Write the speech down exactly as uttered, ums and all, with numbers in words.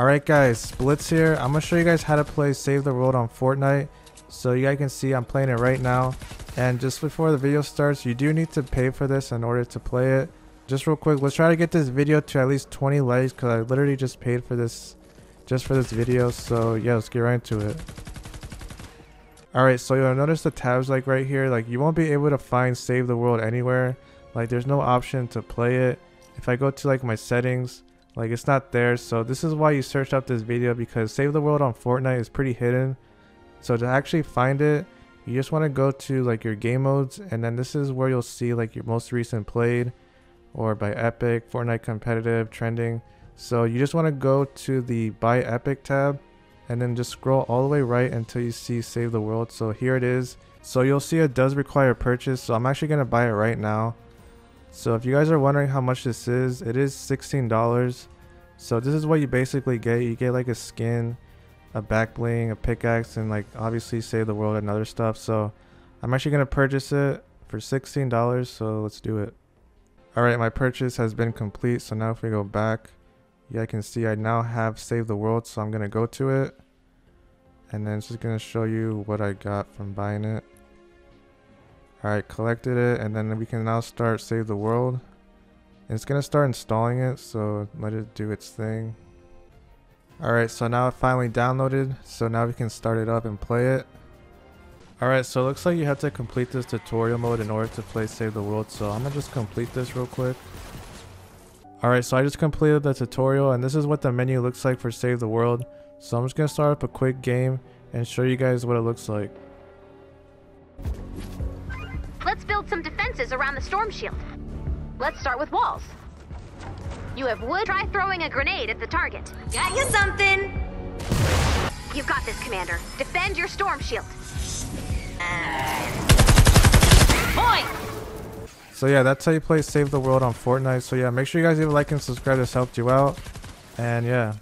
Alright guys, Split's here. I'm going to show you guys how to play Save the World on Fortnite. So you guys can see I'm playing it right now. And just before the video starts, you do need to pay for this in order to play it. Just real quick, let's try to get this video to at least twenty likes because I literally just paid for this just for this video. So yeah, let's get right into it. Alright, so you'll notice the tabs like right here. Like you won't be able to find Save the World anywhere. Like there's no option to play it. If I go to like my settings, like it's not there. So this is why you searched up this video, because Save the World on Fortnite is pretty hidden. So to actually find it, you just want to go to like your game modes, and then this is where you'll see like your most recent played or by Epic, Fortnite competitive, trending. So you just want to go to the By Epic tab and then just scroll all the way right until you see Save the World. So here it is. So you'll see it does require purchase. So I'm actually going to buy it right now. So if you guys are wondering how much this is, it is sixteen dollars. So this is what you basically get. You get like a skin, a back bling, a pickaxe, and like obviously Save the World and other stuff. So I'm actually going to purchase it for sixteen dollars. So let's do it. All right, my purchase has been complete. So now if we go back, yeah, I can see I now have Save the World. So I'm going to go to it, and then it's just going to show you what I got from buying it. Alright, collected it, and then we can now start Save the World. And it's going to start installing it, so let it do its thing. Alright, so now it finally downloaded, so now we can start it up and play it. Alright, so it looks like you have to complete this tutorial mode in order to play Save the World, so I'm going to just complete this real quick. Alright, so I just completed the tutorial, and this is what the menu looks like for Save the World. So I'm just going to start up a quick game and show you guys what it looks like. Let's build some defenses around the storm shield. Let's start with walls. You have wood. Try throwing a grenade at the target. Got you something. You've got this, Commander. Defend your storm shield. Boy! So yeah, that's how you play Save the World on Fortnite. So yeah, make sure you guys leave a like and subscribe. This helped you out. And yeah.